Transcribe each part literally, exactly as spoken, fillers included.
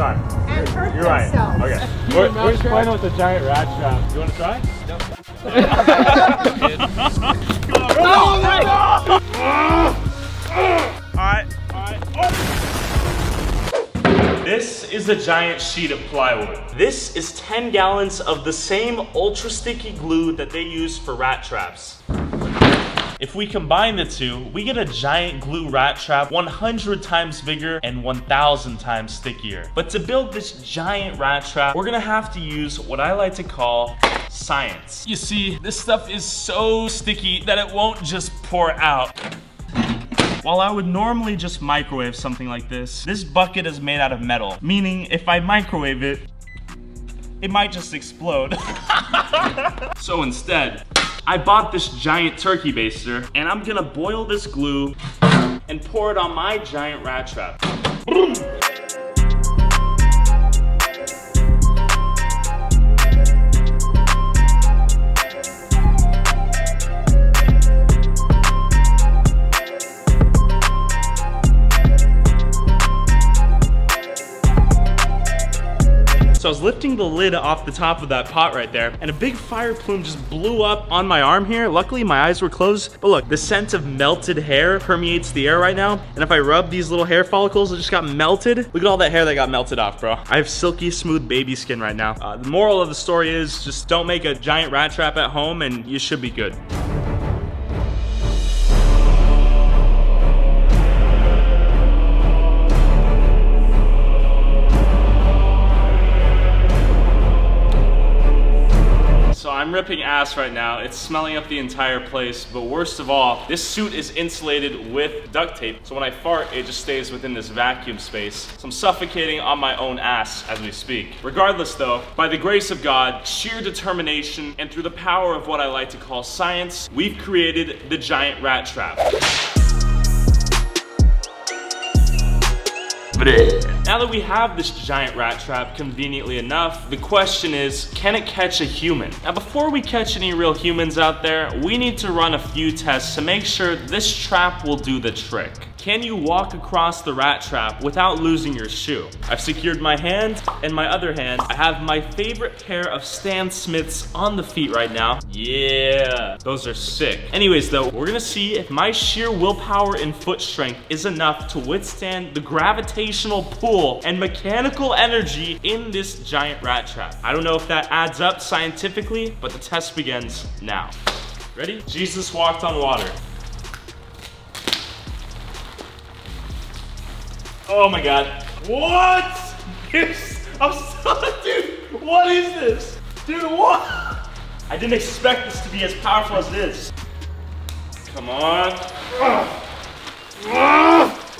sign. And hurt You're themselves. Right. Okay. We're, we're just playing with the giant rat trap. You want to try? No. No, no, no. All right. All right. Oh. This is a giant sheet of plywood. This is ten gallons of the same ultra sticky glue that they use for rat traps. If we combine the two, we get a giant glue rat trap one hundred times bigger and one thousand times stickier. But to build this giant rat trap, we're gonna have to use what I like to call science. You see, this stuff is so sticky that it won't just pour out. While I would normally just microwave something like this, this bucket is made out of metal, meaning if I microwave it, it might just explode. So instead, I bought this giant turkey baster, and I'm gonna boil this glue and pour it on my giant rat trap. Boom. So I was lifting the lid off the top of that pot right there, and a big fire plume just blew up on my arm here. Luckily, my eyes were closed, but look, the scent of melted hair permeates the air right now, and if I rub these little hair follicles, it just got melted. Look at all that hair that got melted off, bro. I have silky, smooth baby skin right now. Uh, the moral of the story is just don't make a giant rat trap at home, and you should be good. I'm ripping ass right now. It's smelling up the entire place, but worst of all, this suit is insulated with duct tape, so when I fart, it just stays within this vacuum space. So I'm suffocating on my own ass as we speak. Regardless though, by the grace of God, sheer determination, and through the power of what I like to call science, we've created the giant rat trap. Now that we have this giant rat trap, conveniently enough, the question is, can it catch a human? Now, before we catch any real humans out there, we need to run a few tests to make sure this trap will do the trick. Can you walk across the rat trap without losing your shoe? I've secured my hand, and my other hand, I have my favorite pair of Stan Smiths on the feet right now. Yeah, those are sick. Anyways though, we're gonna see if my sheer willpower and foot strength is enough to withstand the gravitational pull and mechanical energy in this giant rat trap. I don't know if that adds up scientifically, but the test begins now. Ready? Jesus walked on water. Oh my God. What? I'm so, dude, what is this? Dude, what? I didn't expect this to be as powerful as it is. Come on.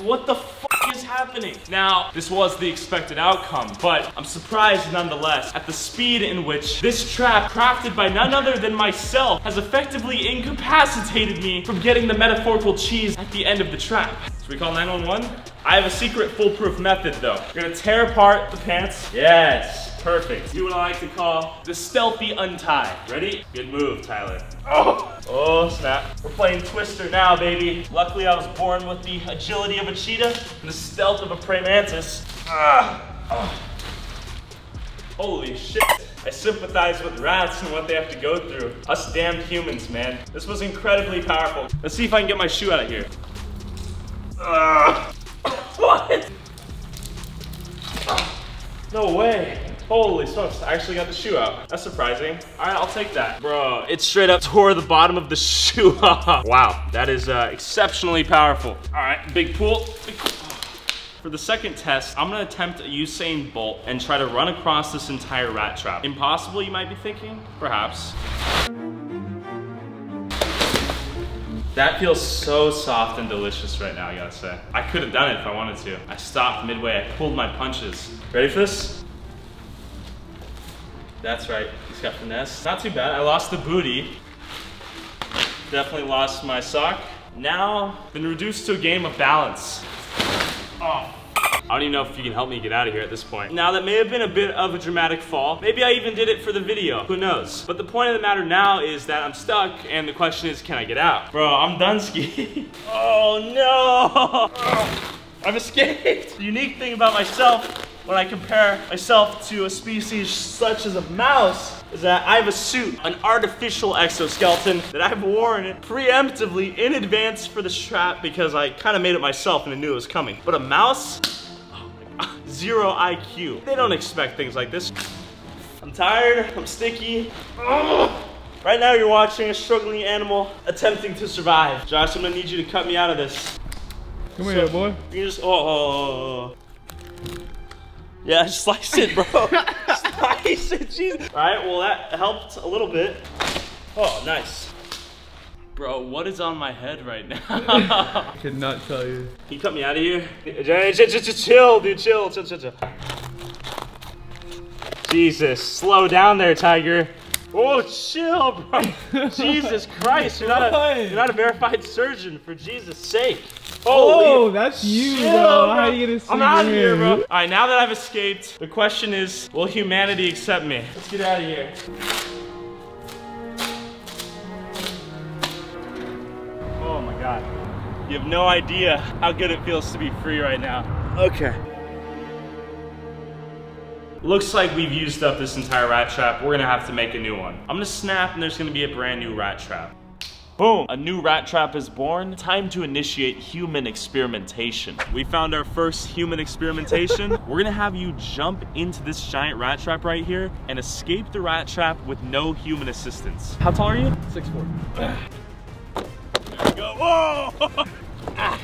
What the fuck is happening? Now, this was the expected outcome, but I'm surprised nonetheless at the speed in which this trap, crafted by none other than myself, has effectively incapacitated me from getting the metaphorical cheese at the end of the trap. We call nine one one? I have a secret foolproof method though. We're gonna tear apart the pants. Yes, perfect. Do what I like to call the stealthy untie. Ready? Good move, Tyler. Oh, oh snap. We're playing Twister now, baby. Luckily I was born with the agility of a cheetah and the stealth of a praying mantis. Ah. Oh. Holy shit. I sympathize with rats and what they have to go through. Us damned humans, man. This was incredibly powerful. Let's see if I can get my shoe out of here. Uh, what? No way. Holy smokes, I actually got the shoe out. That's surprising. All right, I'll take that. Bro, it straight up tore the bottom of the shoe off. Wow, that is uh, exceptionally powerful. All right, big pull. Big pull. For the second test, I'm gonna attempt a Usain Bolt and try to run across this entire rat trap. Impossible, you might be thinking? Perhaps. That feels so soft and delicious right now, I gotta say. I could have done it if I wanted to. I stopped midway, I pulled my punches. Ready for this? That's right, he's got finesse. Not too bad, I lost the booty. Definitely lost my sock. Now, been reduced to a game of balance. Oh. I don't even know if you can help me get out of here at this point. Now, that may have been a bit of a dramatic fall. Maybe I even did it for the video, who knows? But the point of the matter now is that I'm stuck and the question is, can I get out? Bro, I'm done skiing. Oh no! I've escaped. The unique thing about myself when I compare myself to a species such as a mouse is that I have a suit, an artificial exoskeleton that I've worn preemptively in advance for the strap because I kind of made it myself and I knew it was coming. But a mouse, oh my God, zero I Q. They don't expect things like this. I'm tired, I'm sticky. Ugh. Right now you're watching a struggling animal attempting to survive. Josh, I'm gonna need you to cut me out of this. Come so, here, boy. You can just, oh, oh, oh, oh. Yeah, slice it, bro. Slice it, jeez. All right, well that helped a little bit. Oh, nice. Bro, what is on my head right now? I could not tell you. Can you cut me out of here? Chill, dude, chill, chill, chill, chill. Jesus, slow down there, tiger. Oh, chill, bro. Jesus Christ, you're not, a, you're not a verified surgeon, for Jesus' sake. Oh, holy that's you, chill, bro. How are you gonna see I'm out of here, bro. All right, now that I've escaped, the question is, will humanity accept me? Let's get out of here. Oh my God. You have no idea how good it feels to be free right now. Okay. Looks like we've used up this entire rat trap. We're gonna have to make a new one. I'm gonna snap and there's gonna be a brand new rat trap. Boom, a new rat trap is born. Time to initiate human experimentation. We found our first human experimentation. We're gonna have you jump into this giant rat trap right here and escape the rat trap with no human assistance. How tall are you? six foot four. There we go. Whoa! Ah.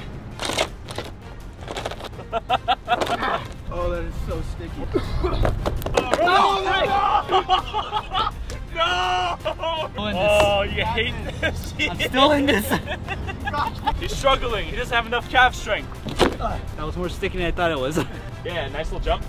Oh, that is so sticky. Oh, no! No! No! Oh, you hate this. I'm still in this. He's struggling. He doesn't have enough calf strength. That was more sticky than I thought it was. Yeah, nice little jump.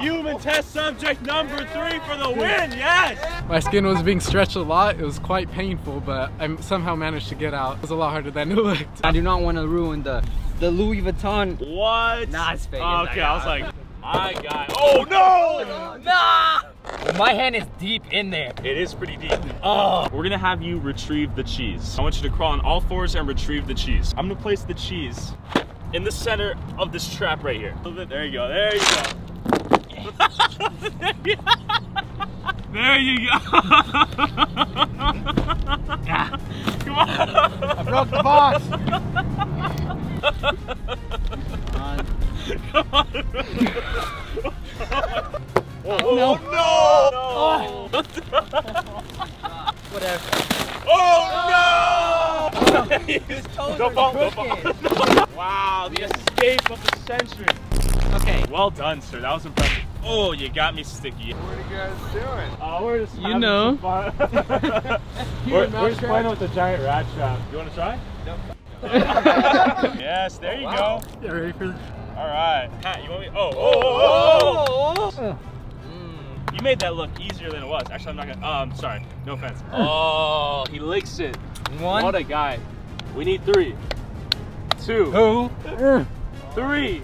Human test subject number three for the win, yes! My skin was being stretched a lot. It was quite painful, but I somehow managed to get out. It was a lot harder than it looked. I do not want to ruin the, the Louis Vuitton. What? Nah, it's fake. Oh, okay, I, I was like, my God. Oh, no! Nah! My hand is deep in there. It is pretty deep. Oh. We're gonna have you retrieve the cheese. I want you to crawl on all fours and retrieve the cheese. I'm gonna place the cheese in the center of this trap right here. There you go, there you go. There you go. Yeah. Come on. I broke the box. Come on. Come on. Oh, oh, oh, no. No. Oh. Whatever. Oh, no. Oh. His toes don't fall, don't fall. Wow, the escape of the century. Okay. Well done, sir. That was impressive. Oh, you got me sticky. What are you guys doing? Oh, we're just you know. Some fun. we're we're just playing with the giant rat trap. You want to try? Nope. Yes, there oh, you wow. go. Yeah, ready for this? All right. Pat, you want me? Oh, oh, oh, oh, oh. Mm. You made that look easier than it was. Actually, I'm not going to. Oh, I'm sorry. No offense. Oh, he licks it. One. What a guy. We need three. Two. Two. Three.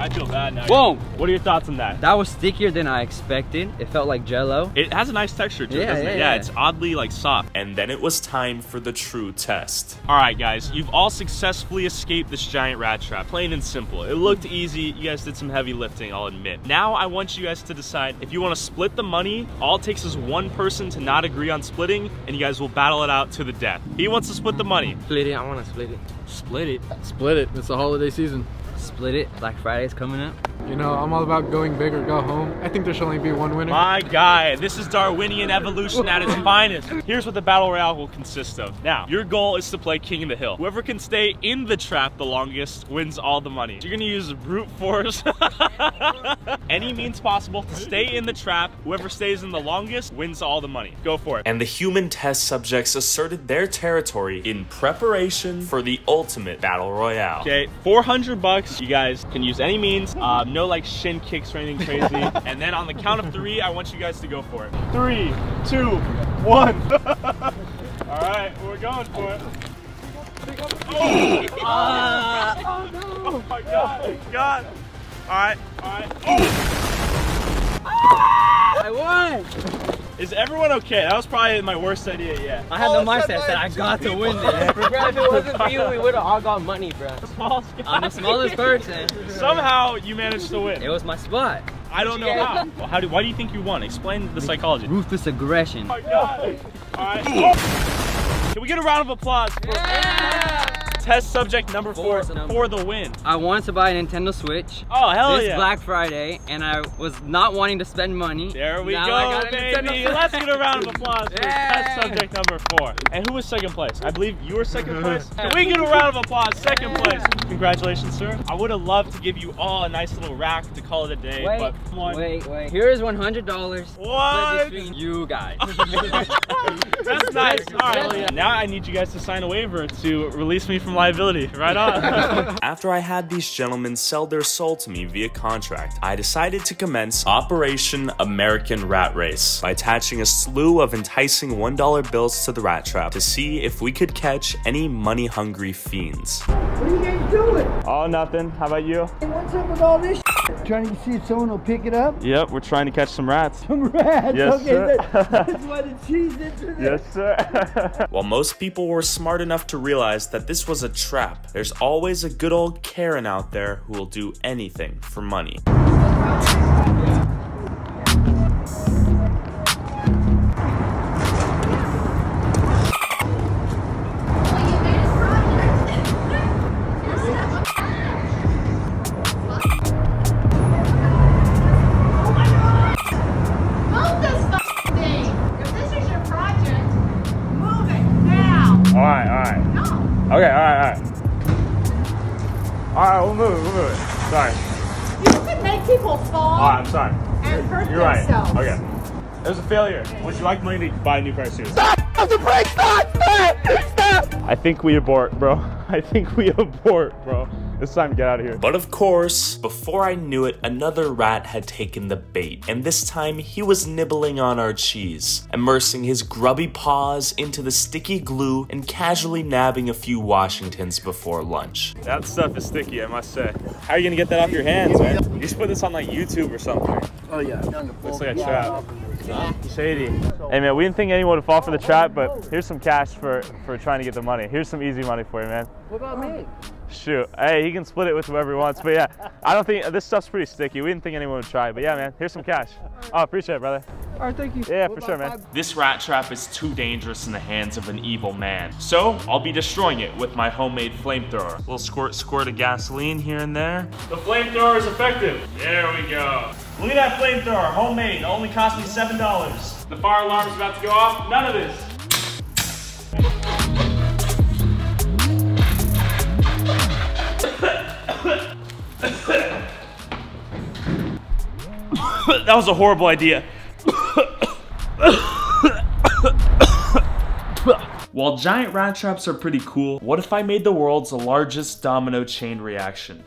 I feel bad now. Whoa! What are your thoughts on that? That was stickier than I expected. It felt like Jell-O. It has a nice texture to yeah, it, doesn't yeah, it? Yeah, yeah, it's oddly like soft. And then it was time for the true test. All right, guys, you've all successfully escaped this giant rat trap. Plain and simple. It looked easy. You guys did some heavy lifting, I'll admit. Now I want you guys to decide if you want to split the money. All it takes is one person to not agree on splitting, and you guys will battle it out to the death. He wants to split the money. Split it. I want to split it. Split it. Split it. It's the holiday season. Split it. Black Friday's coming up. You know, I'm all about going big or go home. I think there should only be one winner. My guy, this is Darwinian evolution at its finest. Here's what the battle royale will consist of. Now, your goal is to play King of the Hill. Whoever can stay in the trap the longest wins all the money. You're gonna use brute force. Any means possible to stay in the trap. Whoever stays in the longest wins all the money. Go for it. And the human test subjects asserted their territory in preparation for the ultimate battle royale. Okay, four hundred bucks. You guys can use any means, uh, no like shin kicks or anything crazy. And then on the count of three, I want you guys to go for it. Three, two, one. All right, we're going for it. Oh, uh, oh no! Oh my God! God! All right, all right. Oh. I won. Is everyone okay? That was probably my worst idea yet. I had oh, the mindset that I got people. to win this. Bro, if it wasn't for you, we would have all got money, bro. I'm the smallest person. Somehow you managed to win. It was my spot. I don't know how. Well, how do, why do you think you won? Explain the psychology. Ruthless aggression. Oh, God. All right. Oh. Can we get a round of applause for yeah. test subject number four for the win? I wanted to buy a Nintendo Switch. Oh, hell yeah. This Black Friday, and I was not wanting to spend money. There we go, baby. Let's get a round of applause for test subject number four. And who was second place? I believe you were second place. Can we get a round of applause? Second place. Congratulations, sir. I would have loved to give you all a nice little rack to call it a day. Wait, but come on. wait, wait. Here is one hundred dollars. What? Between you guys. That's nice. All right. Now I need you guys to sign a waiver to release me from liability. Right on. After I had these gentlemen sell their soul to me via contract, I decided to commence Operation American Rat Race by attaching a slew of enticing one dollar bills to the rat trap to see if we could catch any money-hungry fiends. What are you guys doing? Oh, nothing. How about you? Hey, what's up with all this shit? Trying to see if someone will pick it up? Yep, we're trying to catch some rats. Some rats? Yes, okay, sir. That, that's why the cheese is in there. Yes, sir. While most people were smart enough to realize that this was a trap, there's always a good old Karen out there who will do anything for money. Okay, all right, all right. All right, we'll move it, we'll move it. Sorry. You can make people fall. All right, I'm sorry. And hurt You're themselves. Right. Okay. It was a failure. Would you like money to buy a new pair of shoes? Stop! Stop! Stop! Stop! I think we abort, bro. I think we abort, bro. It's time to get out of here. But of course, before I knew it, another rat had taken the bait. And this time, he was nibbling on our cheese, immersing his grubby paws into the sticky glue and casually nabbing a few Washingtons before lunch. That stuff is sticky, I must say. How are you gonna get that off your hands, man? You should put this on like YouTube or something. Oh yeah. Looks like a trap. Shady. Hey man, we didn't think anyone would fall for the trap, but here's some cash for, for trying to get the money. Here's some easy money for you, man. What about me? Shoot, hey, he can split it with whoever he wants, but yeah, I don't think, this stuff's pretty sticky. We didn't think anyone would try, but yeah, man, here's some cash. Oh, appreciate it, brother. All right, thank you. Yeah, for sure, man. This rat trap is too dangerous in the hands of an evil man, so I'll be destroying it with my homemade flamethrower. A little squirt, squirt of gasoline here and there. The flamethrower is effective. There we go. Look at that flamethrower, homemade, only cost me seven dollars. The fire alarm's about to go off, none of this. That was a horrible idea. While giant rat traps are pretty cool, what if I made the world's largest domino chain reaction?